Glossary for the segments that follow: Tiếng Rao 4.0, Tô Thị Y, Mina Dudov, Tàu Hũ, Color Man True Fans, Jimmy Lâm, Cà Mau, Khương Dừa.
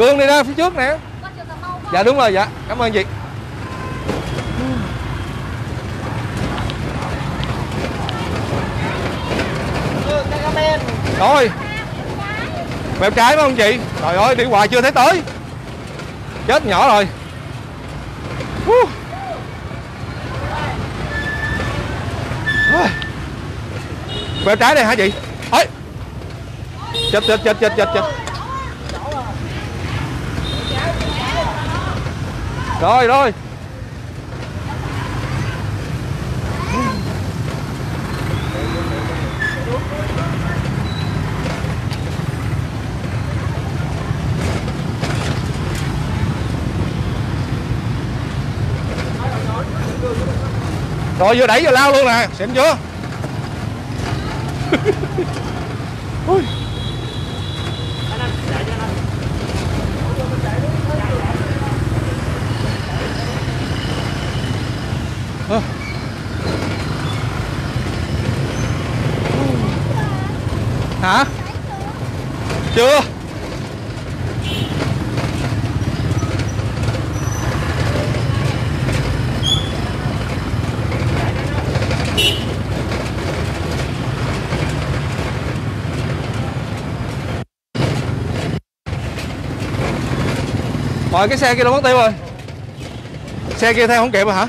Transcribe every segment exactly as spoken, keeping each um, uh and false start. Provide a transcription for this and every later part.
Cương đi ra phía trước nè. Dạ đúng rồi, dạ cảm ơn chị. Rồi bèo trái phải không chị? Trời ơi đi hoài chưa thấy tới, chết nhỏ rồi. uh. Bèo trái đây hả chị? Ôi chết chết chết chết chết chết rồi rồi. Rồi vừa đẩy vừa lao luôn nè, xịn chưa? Ui. À. Hả? Chưa. Rồi cái xe kia nó mất tiêu rồi. Xe kia theo không kịp rồi hả?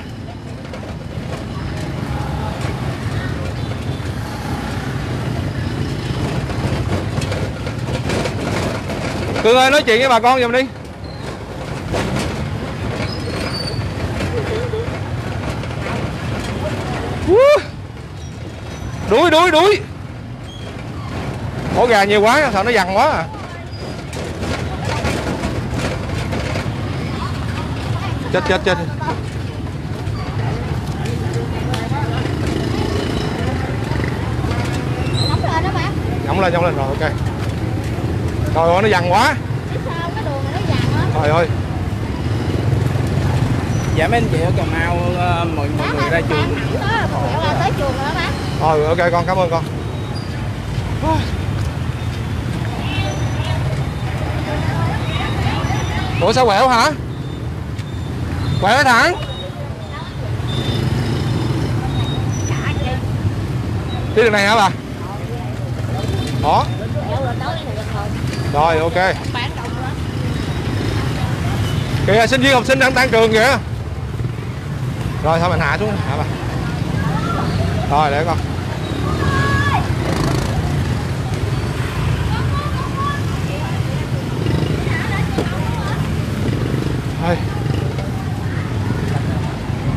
Cương ơi nói chuyện với bà con giùm đi. Đuối đuối đuối. Ổ gà nhiều quá sợ nó dằn quá à. Chết chết chết. Nóng lên đó bà. Nóng lên nóng lên rồi ok. Trời ơi nó dằn quá. Sao cái đường này nó dằn á. Trời ơi. Dạ mấy anh chị ở Cà Mau mọi người ra trường. Đó là tới trường rồi đó bác. Rồi ok con cảm ơn con. Ủa sao quẹo hả? Quẹo thẳng. Đi đường này hả bà? Đó. Rồi ok. Kìa sinh viên học sinh đang tan trường kìa. Rồi thôi mình hạ xuống hả bà? Rồi để con. Đây.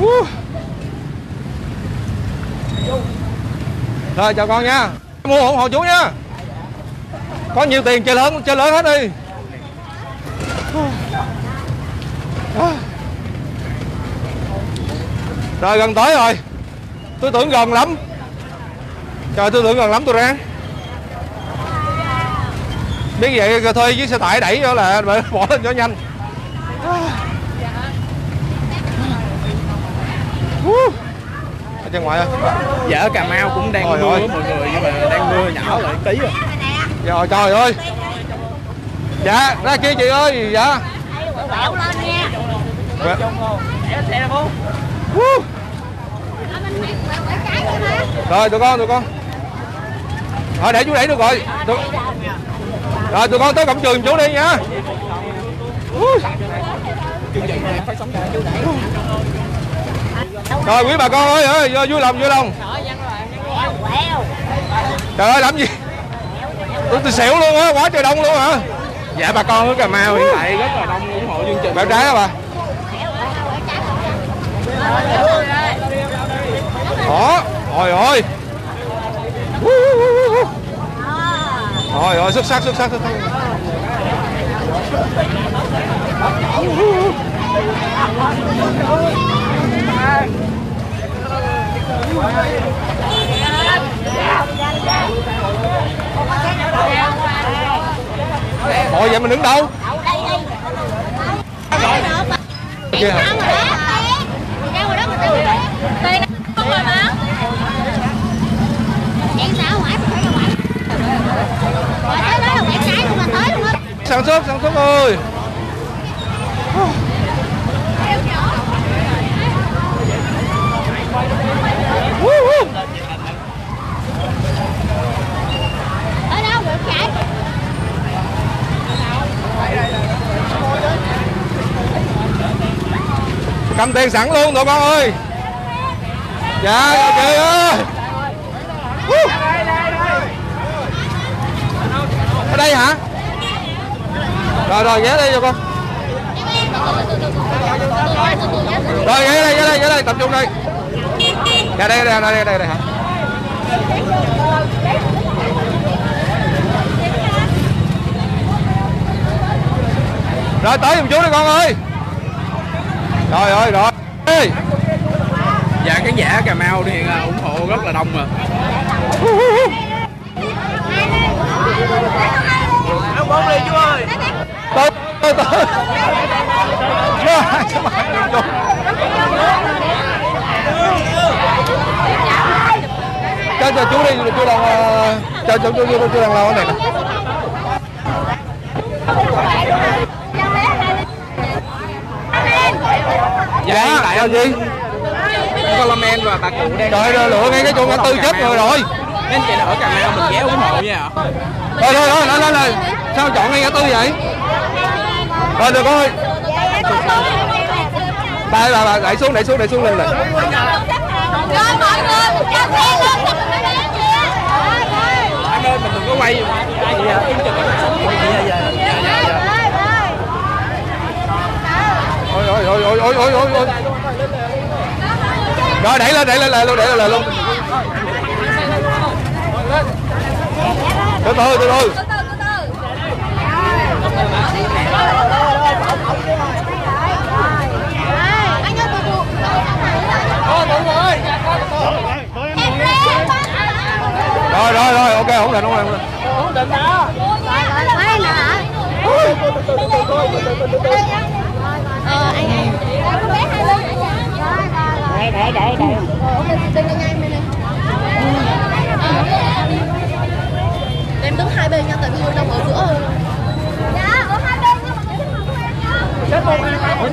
Uh. Rồi chào con nha. Mua ủng hộ chú nha. Có nhiều tiền chơi lớn, chơi lớn hết đi. Rồi gần tới rồi. Tôi tưởng gần lắm. Trời tôi tưởng gần lắm tôi ra. Biết vậy thuê với xe tải đẩy đó là bỏ lên cho nhanh. Ở trên ngoài thôi. Dạ ở Cà Mau cũng đang mưa mọi người, nhưng mà đang mưa nhỏ lại tí rồi. Rồi trời ơi. Dạ ra kia chị ơi. Dạ quẹo lên nha. Rồi tụi con tụi con. Rồi để chú đẩy được rồi. Rồi tụi con tới cổng trường chú đi nha. Rồi quý bà con ơi, ơi vui lòng vui lòng. Trời ơi làm gì? Tôi, tôi xỉu luôn á, quá trời đông luôn hả? Dạ bà con ở Cà Mau hiện tại rất là đông ủng hộ chương trình. Bẹo trái hả bà? Đó, rồi rồi. Rồi rồi, xuất sắc xuất sắc xuất sắc. Ôi vậy mình đứng đâu? Kia hả? Sản xuất, sản xuất ơi. Ở đâu được chạy? Cầm tiền sẵn luôn tụi con ơi. Dạ trời ơi. Ở đây hả? Rồi rồi ghé đây cho con. Rồi ghé đây, ghé đây, ghé đây, tập trung đây. Dạ đây đây đây đây đây hả? Rồi tới dùm chú đi con ơi. Trời ơi rồi. Dạ khán giả Cà Mau thì ủng hộ rất là đông mà. Bốn đi chú ơi. Tới tới tới. Cho cho chú đi, chú đồng cho chú chú chú đồng lao này. Dạ lại không gì? Color Man và bà cụ đang. Trời ơi lựa ngay cái chỗ ngã tư chết người rồi. Nên chị ở Cà Mau mình ghé ủng hộ nha ạ. Thôi thôi thôi lên lên lên. Sao chọn ngay ngã tư vậy? Rồi được thôi. Đây bà bà đẩy xuống đẩy xuống đẩy xuống lên này. Rồi mọi người mình cho xe lên xong mình mới đến nha. Anh ơi mình đừng có quay. Ai vậy? Im chừng ôi ôi ôi ôi ôi ôi ôi ôi. Rồi đẩy lên đẩy lên lại luôn đẩy lên lại luôn. Từ từ từ từ. Rồi rồi rồi ok không định không định không định hả? Ờ anh em. Đây đây đây đây. Em đứng hai bên nha tại vì người đông ở giữa rồi. Dạ ở hai bên nhưng mà cái không của em nha. Xếp một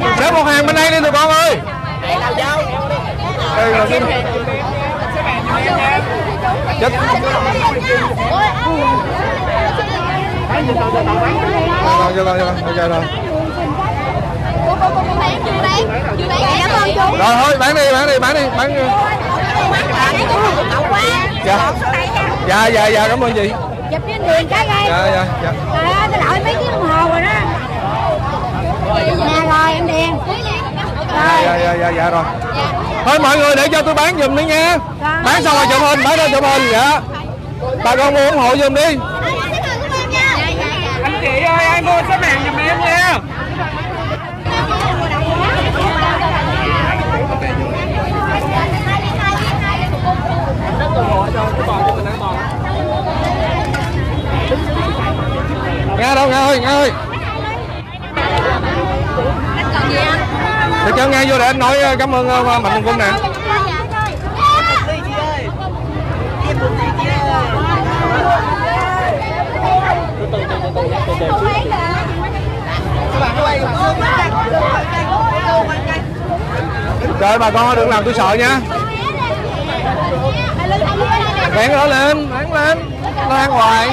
hàng. Xếp một hàng bên đây đi tụi con ơi. Đây là dao. Đây là cái chết. Rồi thôi bán đi bán đi bán đi bán. Dạ dạ dạ, dạ cảm ơn chị. Chụp trên đường cái đây. Dạ dạ dạ. Trời ơi tôi lội mấy tiếng đồng hồ rồi đó. Nè rồi em điền. Dạ dạ dạ dạ rồi. Thôi mọi người để cho tôi bán giùm đi nha. Bán xong rồi chụp hình, bán ra chụp hình dạ. Bà con mua ủng hộ giùm đi. Anh chị ơi ai mua xếp hàng giùm em nha. Nghe đâu nghe ơi nghe ơi. Để cho nghe vô để anh nói cảm ơn Mạnh Thường Quân nè. Trời bà con đừng làm tôi sợ nha. Bán cái đó lên, bán lên, nó ăn hoài.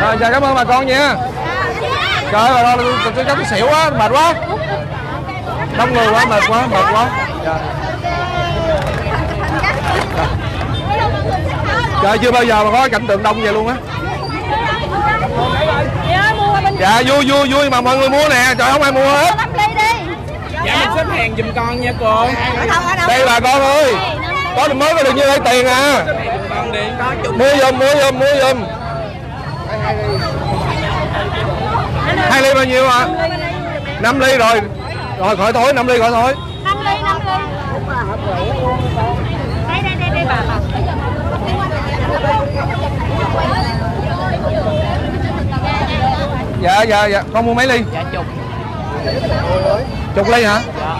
Rồi chào cảm ơn bà con nha. Trời ơi bà con tôi chắc xỉu quá, mệt quá. Đông người quá, mệt quá, mệt quá. Trời chưa bao giờ mà có cảnh tượng đông vậy luôn á. Dạ vui vui vui mà mọi người mua nè, trời không ai mua hết. Dạ mình xếp hàng giùm con nha cô. Đây bà con ơi. Có mới có được như đây tiền à. Mua giùm, mua giùm, mua giùm. Hai ly bao nhiêu ạ? À? năm ly rồi. Rồi khỏi thối, năm ly khỏi thối. năm ly, năm ly. Đây đây đây đây bà bà. dạ dạ dạ con mua mấy ly? Dạ chục. Chục ly hả? Dạ.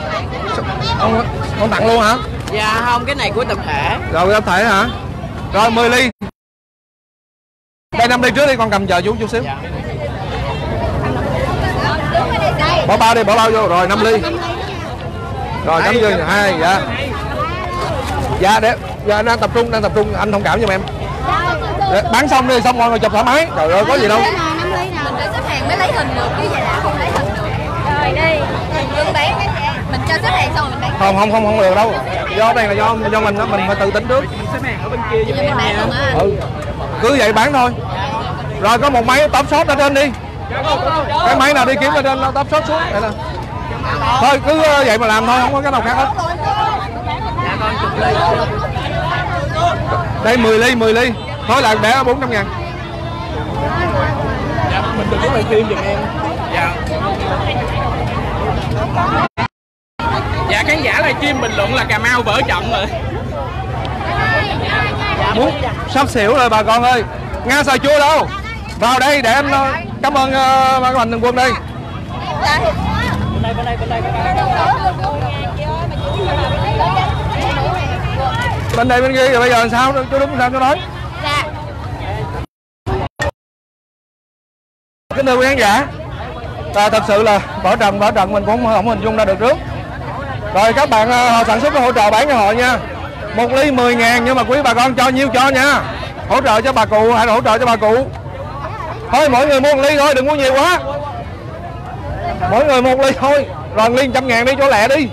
Con, con tặng luôn hả? Dạ không, cái này của tập thể. Rồi tập thể hả? Rồi mười ly. Đây năm ly trước đi, con cầm chờ chú chút xíu. Dạ. Bỏ bao đi, bỏ bao vô. Rồi năm ly. Rồi cắm vô hai dạ. Dạ để dạ đang tập trung, đang tập trung, anh thông cảm giùm em. Để, bán xong đi, xong rồi chụp thoải mái. Trời ơi có gì đâu. Mình để xếp hàng mới lấy hình được, chứ vậy là không lấy hình được. Rồi đi. Mình bán cái mình cho xếp hàng xong mình bán. Không không không không được đâu. Do đây là do do mình đó, mình phải tự tính trước. Xếp hàng ở bên kia giùm em nè. Ừ. Cứ vậy bán thôi. Rồi có một máy top shop ở trên đi. Cái máy nào đi kiếm ở trên top shop xuống vậy nè. Thôi cứ vậy mà làm thôi, không có cái nào khác hết. Đây mười ly, mười ly. Nói là bé bốn trăm ngàn. Dạ, mình đừng có lại phim giùm em. Dạ. Dạ khán giả live stream bình luận là Cà Mau vỡ trận rồi. Dạ, muốn sắp xỉu rồi bà con ơi. Nga xào chua đâu? Vào đây để em cảm ơn uh, bà Mạnh Thường Quân đây. Đây bên đây bên đây bên đây. Bên đây bên kia rồi bây giờ sao cho đúng sao cho nói. Dạ. Kính thưa quý khán giả, à, thật sự là bỏ trận bỏ trận mình cũng không hình dung ra được trước. Rồi các bạn họ sản xuất hỗ trợ bán cho họ nha. Một ly mười ngàn nhưng mà quý bà con cho nhiêu cho nha. Hỗ trợ cho bà cụ hay là hỗ trợ cho bà cụ. Thôi mỗi người mua một ly thôi, đừng mua nhiều quá. Mỗi người một ly thôi. Rồi ly một trăm ngàn đi chỗ lẹ đi.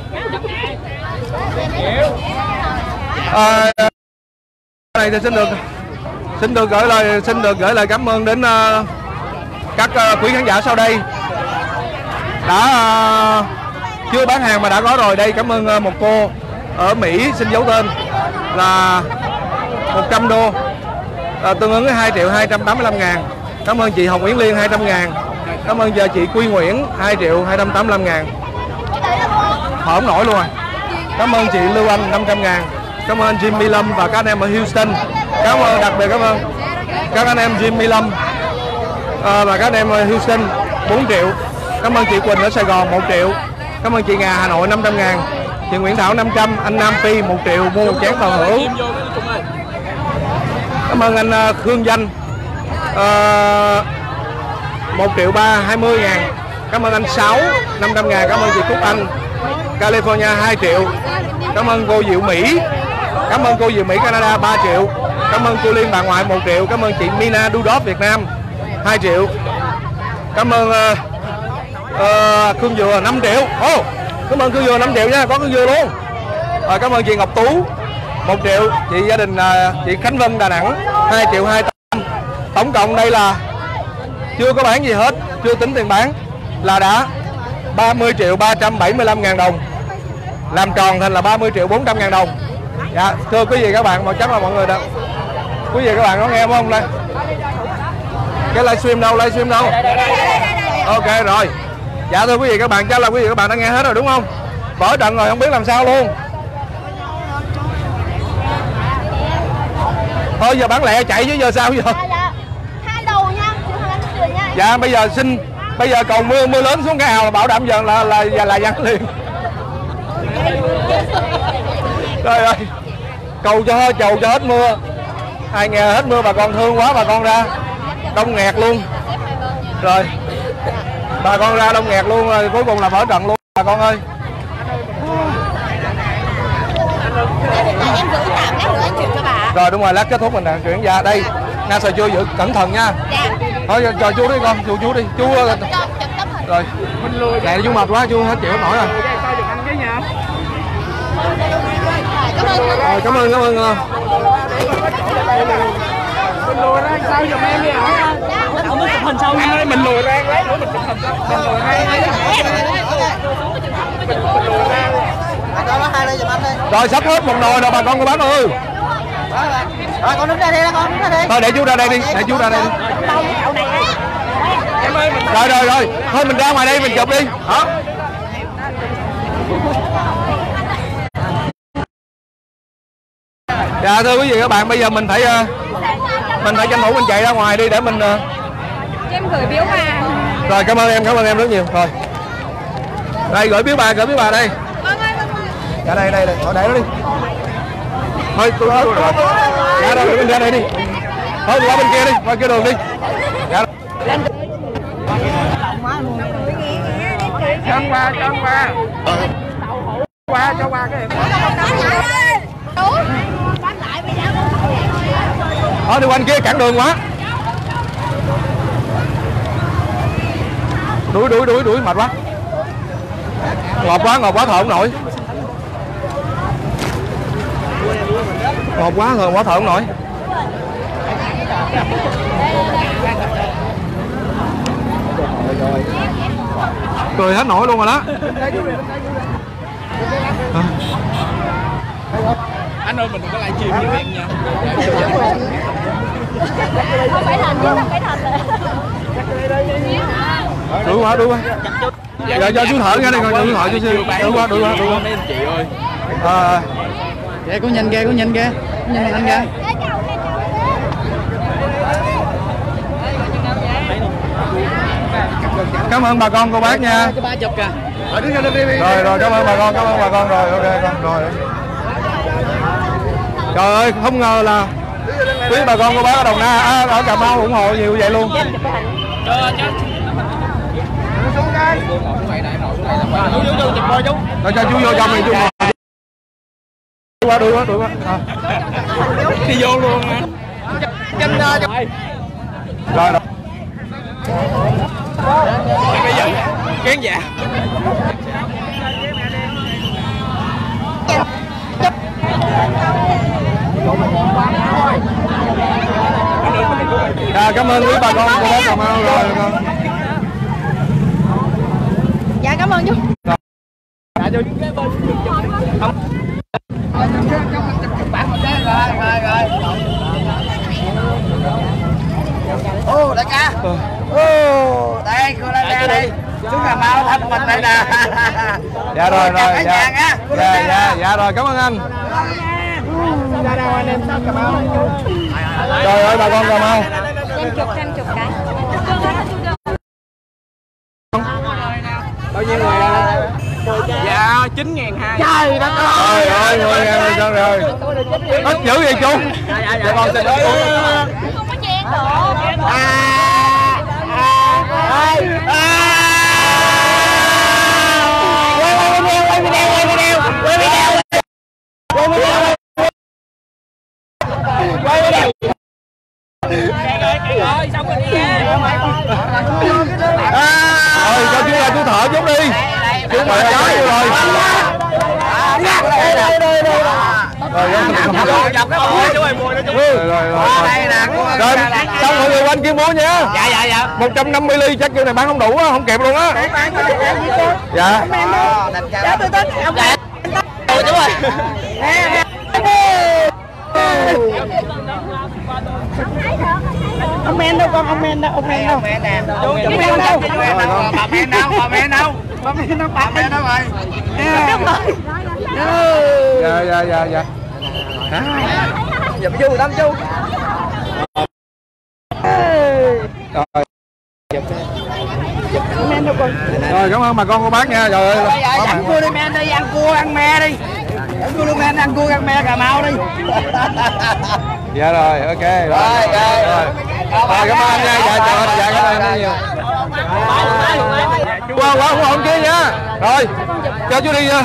À, này thì xin được xin được gửi lời xin được gửi lời cảm ơn đến uh, các uh, quý khán giả sau đây đã uh, chưa bán hàng mà đã có rồi đây. Cảm ơn uh, một cô ở Mỹ xin giấu tên là một trăm đô, uh, tương ứng với hai triệu hai trăm tám mươi lăm ngàn. Cảm ơn chị Hồng Yến Liên hai trăm ngàn. Cảm ơn giờ chị Quy Nguyễn hai triệu hai trăm tám mươi lăm ngàn. Không nổi luôn rồi. Cảm ơn chị Lưu Anh năm trăm ngàn. Cảm ơn Jimmy Lâm và các anh em ở Houston. Cảm ơn, đặc biệt cảm ơn các anh em Jimmy Lâm à, và các anh em ở Houston bốn triệu. Cảm ơn chị Quỳnh ở Sài Gòn một triệu. Cảm ơn chị Nga Hà Nội năm trăm ngàn. Chị Nguyễn Thảo năm trăm. Anh Nam Phi một triệu mua một chén Tàu Hũ. Cảm ơn anh Khương Danh à, một triệu ba trăm hai mươi ngàn. Cảm ơn anh Sáu năm trăm ngàn. Cảm ơn chị Cúc Anh California hai triệu. Cảm ơn cô Diệu Mỹ. Cảm ơn cô Diệu Mỹ Canada ba triệu. Cảm ơn cô Liên bà ngoại một triệu. Cảm ơn chị Mina Dudov Việt Nam hai triệu. Cảm ơn uh, uh, Khương Dừa năm triệu. Oh, cảm ơn Khương Dừa năm triệu nha. Có Khương Dừa luôn. uh, Cảm ơn chị Ngọc Tú một triệu. Chị gia đình uh, chị Khánh Vân Đà Nẵng hai triệu hai trăm. Tổng cộng đây là chưa có bán gì hết, chưa tính tiền bán là đã ba mươi triệu ba trăm bảy mươi lăm ngàn đồng, làm tròn thành là ba mươi triệu bốn trăm ngàn đồng. Dạ, thưa quý vị các bạn, mà chắc là mọi người đã quý vị các bạn có nghe không đây? Cái livestream đâu, livestream đâu? Ok rồi. Dạ thưa quý vị các bạn, chắc là quý vị các bạn đã nghe hết rồi đúng không? Vỡ trận rồi không biết làm sao luôn. Thôi giờ bán lẹ chạy chứ giờ sao giờ? Dạ bây giờ xin bây giờ cầu mưa mưa lớn xuống cái ào là bảo đảm giờ là là là, là vắng liền. Trời ơi, cầu cho hơi chầu cho hết mưa. Ai nghe hết mưa bà con thương quá, bà con ra đông nghẹt luôn. Rồi bà con ra đông nghẹt luôn rồi, cuối cùng là vỡ trận luôn bà con ơi. Rồi đúng rồi, lát kết thúc mình đã chuyển ra đây. Nga sò chua giữ cẩn thận nha. Thôi cho chú đi con, chú chú đi, chú rồi. Mẹ chú mệt quá, chú hết chịu nổi rồi. Rồi cảm ơn, cảm ơn. Mình lùi ra sao giùm em đi hả? Không có chụp hình sau nha. Mình lùi ra lấy nữa mình chụp hình sau. Mình lùi ra. Mình lùi ra. Rồi sắp hết một nồi rồi bà con cô bác ơi. Rồi con đứng ra đi, con đứng ra đi. Thôi để chú ra đây đi, để chú ra đây đi. Rồi rồi rồi, thôi mình ra ngoài đây mình chụp đi. Hả? Dạ thưa quý vị các bạn, bây giờ mình phải mình phải tranh thủ mình chạy ra ngoài đi để mình cho em gửi biếu bà. Rồi cảm ơn em, cảm ơn em rất nhiều. Rồi. Đây gửi biếu bà, gửi biếu bà đây. Vâng ơi, vâng ơi. Ra đây đây, ở đây nó đi. Thôi tôi nói rồi. Ra đây bên ra đây đi. Thôi qua bên kia đi, qua kia đường đi. Ra. Cho qua, cho qua. Qua cho qua cái. Thôi đi qua bên kia cản đường quá. Đuổi đuổi đuổi đuổi mệt quá. Ngọt quá, ngọt quá thở không nổi. Ngọt quá, ngọt quá thở không nổi. Cười hết nổi luôn rồi đó. À. Anh ơi mình đừng có livestream như vậy nha. Không phải thành chứ, không phải thành rồi. Đuổi quá, đuổi quá. Dạ cho chú thở nghe đây coi, chú thở chú xin. Đuổi quá, đuổi quá, đuổi quá. Chị ơi. À. Kìa cũng nhìn kìa, cũng nhìn kìa. Cũng nhìn anh kìa. Cảm ơn bà con cô bác nha. Rồi rồi cảm ơn bà con, cảm ơn bà con rồi, ok con rồi. Trời ơi, không ngờ là quý bà con cô bác ở Đồng Nai, à, ở Cà Mau ủng hộ nhiều vậy luôn. Rồi cho chú vô trong này chú. Đuổi quá, đuổi quá, đuổi quá. Đi vô luôn. Rồi rồi. Bây giờ kén dạ. À, cảm ơn quý bà con cô bác Cà Mau rồi con. Dạ cảm ơn chú. Dạ chú. Ô đại ca. Ô đây cô đại ca đây. Chú Cà Mau thăm mình đây nè. Dạ rồi rồi. Dạ dạ dạ rồi cảm ơn anh. Dạ đâu anh em Cà Mau. Trời ơi bà con Cà Mau. Chụp trăm chục cái. Bao nhiêu người đây? Dạ chín ngàn hai. Trời đất ơi. Trời ơi trời ơi. Ít dữ vậy chú. Dạ con xin lỗi. Không có chen được. À à à. Xong mọi người quanh kia mua nha. Dạ dạ dạ. một trăm năm mươi ly chắc kia này bán không đủ á, không kịp luôn á. Dạ. Dạ tôi tính. Rồi chú ơi. Ông men đâu con, ông men đâu, ông men đâu. Ông men nè. Chú men đâu. Bà men đâu, bà men đâu. Bà men đâu, bà men đâu rồi. Dạ dạ dạ dạ. Dạ chú đâm chú. Rồi. Rồi cảm ơn bà con cô bác nha. Trời ơi. Ăn cua đi men đi, ăn cua ăn me đi. Ăn cua luôn men, ăn cua ăn me Cà Mau đi. Dạ rồi, ok. Rồi. Rồi. Rồi. Rồi cảm ơn nha. Dạ trời ơi, dạ cảm ơn anh nhiều. Qua qua ủng hộ kia nha. Rồi. Cho chú đi nha.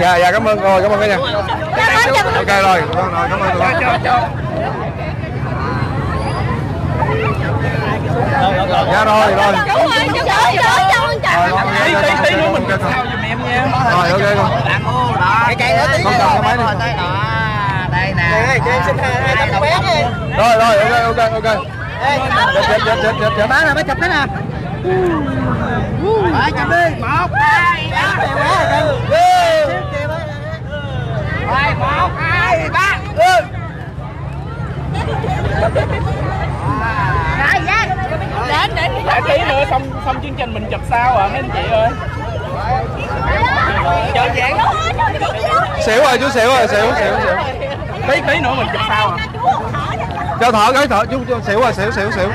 Dạ dạ cảm ơn rồi, cảm ơn cả nhà. Ok rồi, rồi cảm ơn rồi. Dạ rồi rồi. Tí nữa mình sao giùm em nha. Rồi ok rồi. Cái cây nữa tí. Đây nè. Rồi rồi ok ok ok. Chết chết chết chết chết. Bán nè, mấy chục cái nè. Rồi chụp đi. Một hai ba. Hai, một, hai, ba. Ừ. Rồi dạ. Đến đến tí nữa xong xong chương trình mình chụp sao ạ à, mấy anh chị ơi. Trời ơi. Xỉu rồi chú, xỉu rồi, xỉu xỉu xỉu. tí tí nữa mình chụp sao à? Cho thở cái thở chú xỉu rồi, xỉu xỉu xỉu.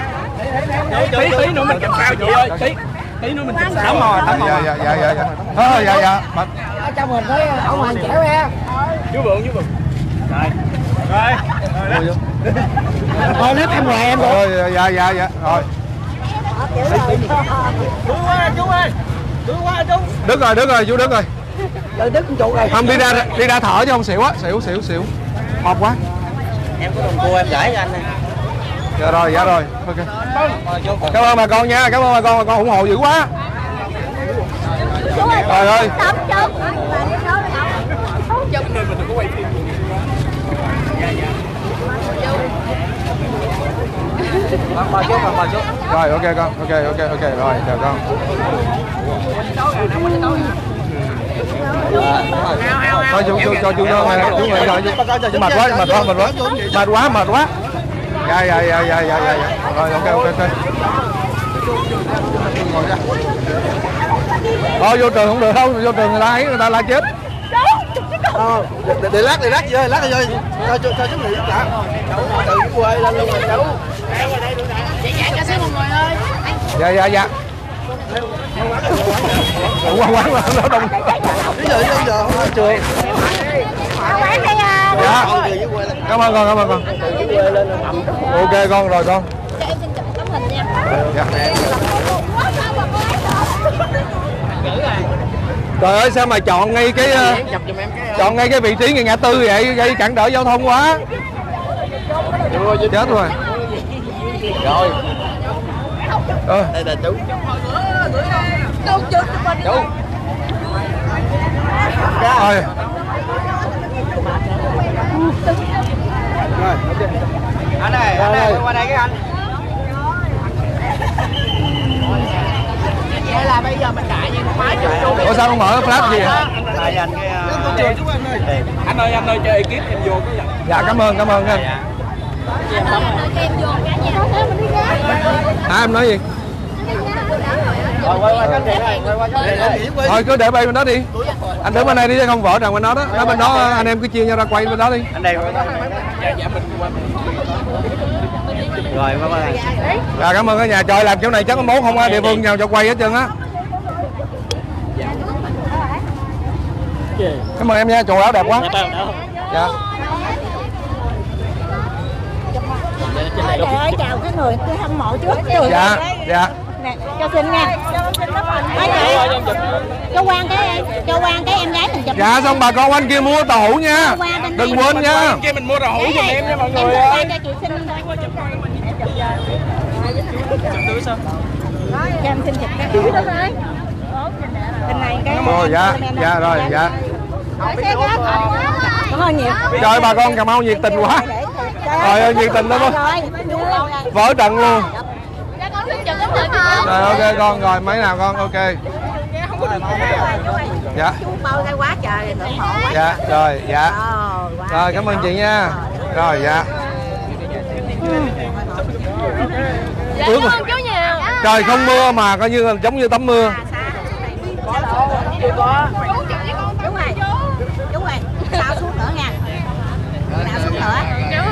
Tí tí nữa mình chụp sao chị ơi, tí tí nữa mình chụp sao. Đúng rồi, đúng rồi. Dạ dạ dạ dạ. Thôi dạ dạ. Ở trong mình thấy ông Hoàng chẻo em. Chú Vượng, chú Vượng. Rồi. Rồi. Rồi. Thôi nếp em ngoài em rồi. Rồi dạ dạ dạ. Rồi. Chú ơi, chú ơi. Chú quá chú. Đứng rồi, đứng rồi, chú đứng rồi. Rồi đứng con trụ rồi. Không đi ra đi ra thở chứ không xỉu á, xỉu xỉu xỉu. Mệt quá. Em có đồng cua em gửi cho anh nè. Dạ rồi, dạ rồi. Ok. Cảm ơn bà con nha, cảm ơn bà con, bà con ủng hộ dữ quá. Trời ơi. Rồi ok con, ok ok ok rồi, chào con. Thôi chú chú cho chú cho chú chú chú mệt quá mệt quá mệt quá mệt quá mệt quá. Dạ dạ dạ dạ dạ dạ. Rồi ok ok ok. Thôi vô trường không được đâu, vô trường người ta ấy người ta la chết. Để lát để lát gì ơi, lát đi ơi. Cho cho chú nghỉ đã. Tự quê lên luôn rồi chú. Chị giải cho xíu mọi người ơi. Dạ dạ dạ. Quán quán là nó đông. Bây giờ bây giờ không trường. Dạ. Cảm ơn con, cảm ơn con. Ok con rồi con. Cho em xin chụp tấm hình nha. Dạ. Trời ơi sao mà chọn ngay cái chọn ngay cái vị trí người ngã tư vậy, gây cản trở giao thông quá. Chết rồi. Rồi. Ờ. Đây là chú. Đâu chú chú. Rồi. Anh ơi, anh ơi, qua đây cái anh. Vậy là bây giờ mình chạy như máy chụp. Ủa sao không mở flash gì hả? Anh anh anh ơi, anh ơi cho ekip em vô cái gì. Dạ cảm ơn, cảm ơn anh. Hả em nói gì? Thôi cứ để bay bên đó đi. Anh đứng bên này đi chứ không vỡ rằng bên đó đó. Ở bên đó anh em cứ chia nhau ra quay bên đó đi. Anh đây. Rồi cảm ơn. Rồi cảm ơn cả nhà. Trời làm chỗ này chắc có mốt không địa phương nào cho quay hết trơn á. Cảm ơn em nha, trời áo đẹp quá. Dạ. Trời ơi chào cái người tôi hâm mộ trước. Dạ, dạ. Nè, cho xin nha. Cho quan cái em, cho quan cái em gái mình chụp. Dạ xong bà con anh kia mua tàu hũ nha. Đừng quên nha. Anh kia mình mua tàu hũ giùm em nha mọi người. Em cho chị xin thôi. Cho em xin chụp cái túi đó thôi. Bên này cái. Rồi dạ, dạ rồi dạ. Cảm ơn nhiều. Trời bà con Cà Mau nhiệt tình quá. Trời ơi nhiệt tình lắm á. Vỡ trận luôn. Rồi ok con rồi mấy nào con ok. Dạ. Dạ rồi dạ. Rồi cảm ơn chị nha. Rồi dạ. Ướt rồi. Trời không mưa mà coi như là giống như tắm mưa.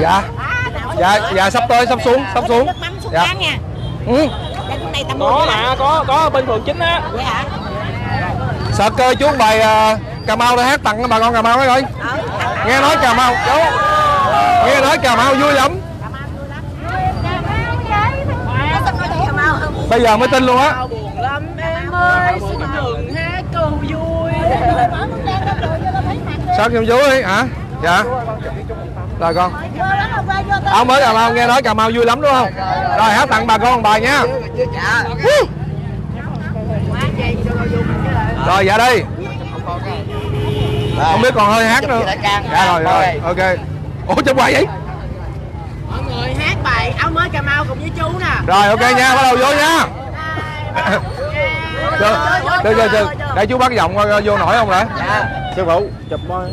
Dạ. Dạ, dạ sắp tới sắp xuống, sắp xuống. Dạ. Ừ. Có mà, có có bên phường chín á. Sợ cơ chú bài uh, Cà Mau đã hát tặng cho bà con Cà Mau đấy rồi. Nghe nói Cà Mau, chú. Nghe nói Cà Mau vui lắm. Bây giờ mới tin luôn á. Sao em vui hả? Dạ. Rồi con. Ông mới Cà Mau nghe nói Cà Mau vui lắm đúng không? Rồi hát tặng bà con bà nha. Rồi dạ đi. Không biết còn hơi hát nữa. Dạ rồi rồi ok. Ủa chụp hoài vậy? Mọi người hát bài áo mới Cà Mau cùng với chú nè. Rồi ok nha, bắt đầu vô nha. Được được được. Để chú bắt giọng vô nổi không rồi? Dạ. Sư phụ chụp thôi.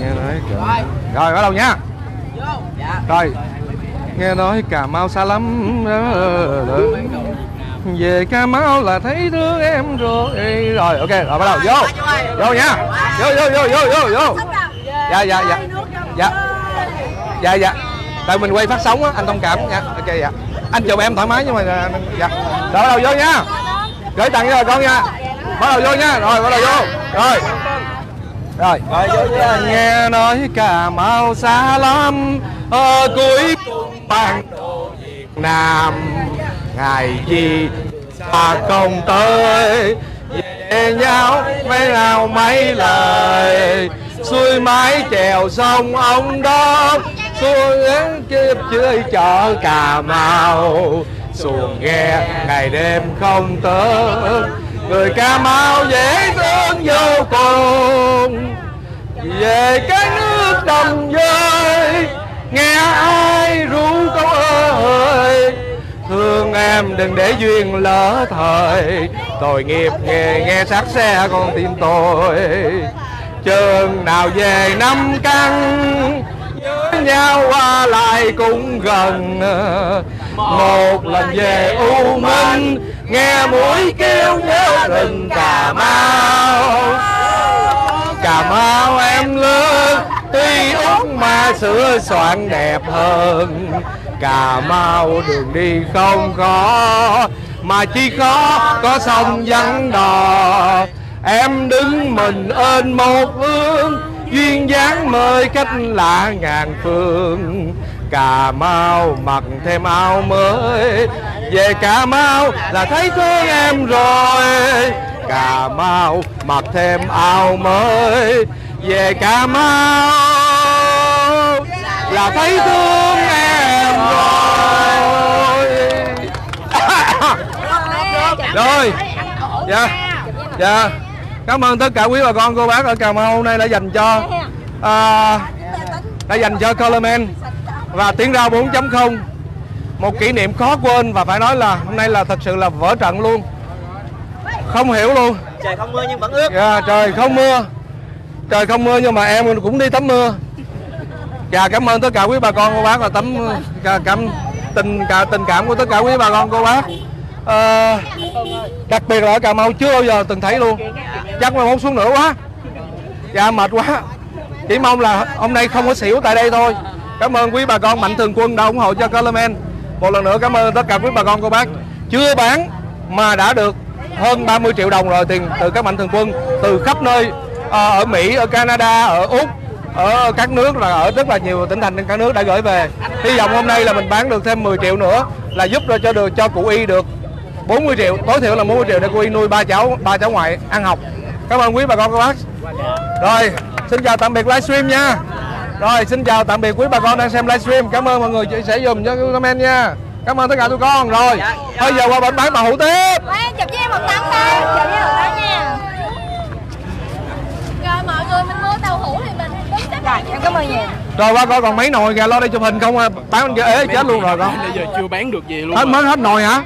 Nghe nói rồi. Rồi bắt đầu nha. Dạ. Rồi. Nghe nói Cà Mau xa lắm. Về Cà Mau là thấy thương em rồi. Rồi ok, rồi bắt đầu vô. Vô nha. Vô vô vô vô vô vô. Dạ dạ dạ. Dạ. Dạ dạ. Tại mình quay phát sóng á, anh thông cảm nha. Ok dạ. Anh chụp em thoải mái nhưng mà dạ. Rồi bắt đầu vô nha. Gửi tặng cho con nha. Bắt đầu vô nha. Rồi bắt đầu vô. Rồi. Rồi. Nghe nói Cà Mau xa lắm, ở cuối cùng bản đồ Việt Nam. Ngày gì ta không tới, về nhau mấy nào mấy lời. Xuôi mái chèo sông ông đó, xuôi đến kiếp dưới chợ Cà Mau. Xuồng ghe ngày đêm không tới, người Cà Mau dễ thương vô cùng. Về cái nước đồng rơi, nghe ai ru câu ơi. Thương em đừng để duyên lỡ thời, tội nghiệp nghề nghe xác xe con tim tôi. Chừng nào về năm căn, nhớ nhau qua lại cũng gần. Một lần về u minh, nghe mũi kêu nhớ rừng Cà Mau. Cà Mau em lớn, tuy út mà sửa soạn đẹp hơn. Cà Mau đường đi không khó, mà chỉ khó có sông vắng đò. Em đứng mình ên một phương, duyên dáng mời cách lạ ngàn phương. Cà Mau mặc thêm áo mới, về Cà Mau là thấy thương em rồi. Cà Mau mặc thêm áo mới, về Cà Mau là thấy thương em rồi. Rồi, dạ, dạ. Cảm ơn tất cả quý bà con cô bác ở Cà Mau hôm nay đã dành cho à, đã dành cho Color Man và Tiếng Rao bốn chấm không một kỷ niệm khó quên, và phải nói là hôm nay là thật sự là vỡ trận luôn, không hiểu luôn. Trời không mưa nhưng vẫn ướt. Dạ, trời không mưa, trời không mưa nhưng mà em cũng đi tắm mưa. Dạ, cảm ơn tất cả quý bà con cô bác và tấm cảm tình cả, tình cảm của tất cả quý bà con cô bác. À, đặc biệt là ở Cà Mau chưa bao giờ từng thấy luôn. Chắc mà muốn xuống nữa quá. Dạ mệt quá. Chỉ mong là hôm nay không có xỉu tại đây thôi. Cảm ơn quý bà con mạnh thường quân đã ủng hộ cho Color Man. Một lần nữa cảm ơn tất cả quý bà con cô bác. Chưa bán mà đã được hơn ba mươi triệu đồng rồi, tiền từ các mạnh thường quân từ khắp nơi, ở Mỹ, ở Canada, ở Úc, ở các nước, là ở rất là nhiều tỉnh thành trên cả nước đã gửi về. Hy vọng hôm nay là mình bán được thêm mười triệu nữa, là giúp cho được cho cụ Y được bốn mươi triệu, tối thiểu là bốn mươi triệu để cô Y nuôi ba cháu, ba cháu ngoại ăn học. Cảm ơn quý bà con cô bác. Rồi, xin chào tạm biệt livestream nha. Rồi, xin chào tạm biệt quý bà con đang xem livestream. Cảm ơn mọi người chia sẻ dùm cho comment nha. Cảm ơn tất cả tụi con. Rồi, bây giờ qua bển bán Tàu Hũ tiếp. Chụp với em một tấm đây, chụp với em nha. Rồi mọi người mình mua Tàu Hũ thì mình đứng xếp hàng. Em cảm ơn nhiều. Rồi qua coi còn mấy nồi gà lo đây chụp hình không, bán ế chết luôn rồi con. Bây giờ chưa bán được gì luôn. Hết mới hết nồi hả?